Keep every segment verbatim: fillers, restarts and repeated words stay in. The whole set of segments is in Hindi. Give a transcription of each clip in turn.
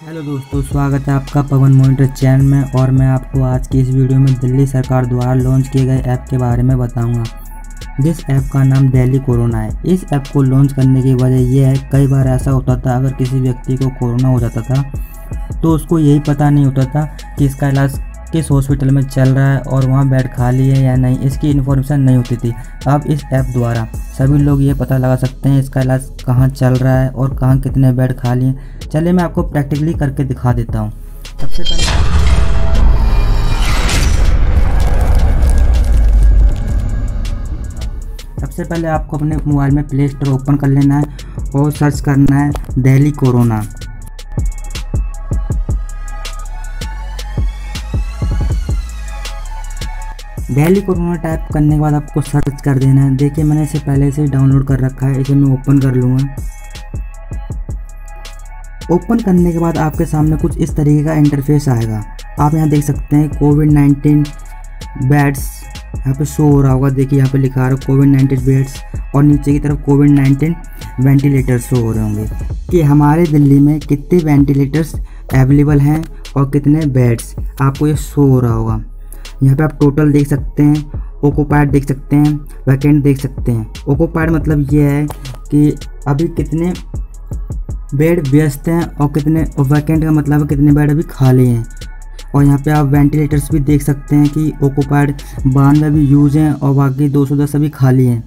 हेलो दोस्तों, स्वागत है आपका पवन मॉनिटर चैनल में। और मैं आपको आज की इस वीडियो में दिल्ली सरकार द्वारा लॉन्च किए गए ऐप के बारे में बताऊंगा। जिस ऐप का नाम दिल्ली कोरोना है। इस ऐप को लॉन्च करने की वजह यह है, कई बार ऐसा होता था अगर किसी व्यक्ति को कोरोना हो जाता था तो उसको यही पता नहीं होता था कि इसका इलाज किस हॉस्पिटल में चल रहा है और वहाँ बेड खाली है या नहीं, इसकी इन्फॉर्मेशन नहीं होती थी। अब इस ऐप द्वारा सभी लोग ये पता लगा सकते हैं इसका इलाज कहाँ चल रहा है और कहाँ कितने बेड खाली हैं। चलिए मैं आपको प्रैक्टिकली करके दिखा देता हूँ। सबसे पहले सबसे पहले आपको अपने मोबाइल में प्ले स्टोर ओपन कर लेना है और सर्च करना है Delhi corona. Delhi corona type करने के बाद आपको सर्च कर देना है। देखिए मैंने इसे पहले से डाउनलोड कर रखा है, इसे मैं ओपन कर लूँगा। ओपन करने के बाद आपके सामने कुछ इस तरीके का इंटरफेस आएगा। आप यहाँ देख सकते हैं कोविड नाइन्टीन बेड्स यहाँ पे शो हो रहा होगा। देखिए यहाँ पे लिखा आ रहा है कोविड नाइन्टीन बेड्स और नीचे की तरफ कोविड नाइन्टीन वेंटिलेटर शो हो रहे होंगे कि हमारे दिल्ली में कितने वेंटिलेटर्स अवेलेबल हैं और कितने बेड्स, आपको ये शो हो रहा होगा। यहाँ पे आप टोटल देख सकते हैं, ओकोपाइड देख सकते हैं, वैकेंट देख सकते हैं। ओकोपाइड मतलब ये है कि अभी कितने बेड व्यस्त हैं और कितने, और वैकेंट का मतलब है कितने बेड अभी खाली हैं। और यहाँ पे आप वेंटिलेटर्स भी देख सकते हैं कि ओकोपाइड बानवे अभी यूज़ हैं और बाकी दो सौ दस अभी खाली हैं।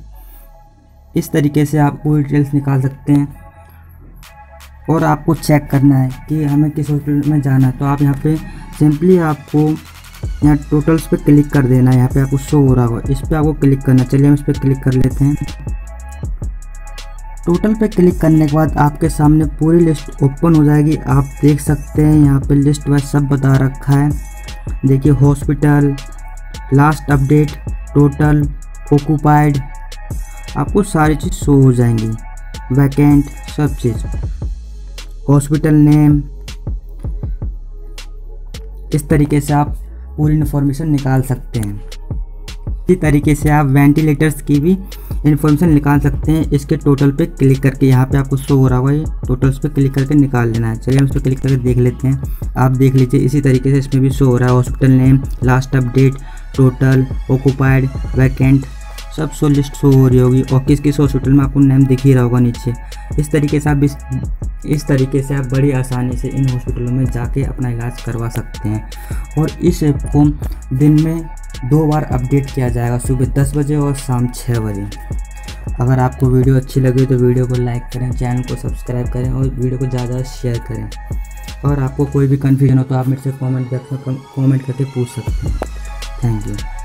इस तरीके से आप पूरी डिटेल्स निकाल सकते हैं। और आपको चेक करना है कि हमें किस हॉस्पिटल में जाना है, तो आप यहाँ पर सिंपली आपको यहाँ टोटल्स पे क्लिक कर देना है। यहाँ पे आपको शो हो रहा होगा, इस पर आपको क्लिक करना। चलिए हम इस पर क्लिक कर लेते हैं। टोटल पे क्लिक करने के बाद आपके सामने पूरी लिस्ट ओपन हो जाएगी। आप देख सकते हैं यहाँ पे लिस्ट वाइज सब बता रखा है। देखिए hospital, last update, total, occupied, आपको सारी चीज़ शो हो जाएंगी, वैकेंट, सब चीज़, हॉस्पिटल नेम। इस तरीके से आप पूरी इन्फॉर्मेशन निकाल सकते हैं। इसी तरीके से आप वेंटिलेटर्स की भी इन्फॉर्मेशन निकाल सकते हैं। इसके टोटल पे क्लिक करके यहाँ पे आपको शो हो रहा होगा, ये टोटल्स पे क्लिक करके निकाल लेना है। चलिए हम इस पर क्लिक करके देख लेते हैं। आप देख लीजिए इसी तरीके से इसमें भी शो हो रहा है, hospital name, last update, total, occupied, vacant, सब शो लिस्ट शो हो रही होगी। और किस किस हॉस्पिटल में आपको नेम दिख ही रहा होगा नीचे। इस तरीके से आप इस, इस तरीके से आप बड़ी आसानी से इन हॉस्पिटलों में जाके अपना इलाज करवा सकते हैं। और इस ऐप को दिन में दो बार अपडेट किया जाएगा, सुबह दस बजे और शाम छः बजे। अगर आपको वीडियो अच्छी लगी तो वीडियो को लाइक करें, चैनल को सब्सक्राइब करें और वीडियो को ज़्यादा ज़्यादा शेयर करें। और आपको कोई भी कन्फ्यूजन हो तो आप मेरे से कॉमेंट बॉक्स में कॉमेंट करके पूछ सकते हैं। Thank you.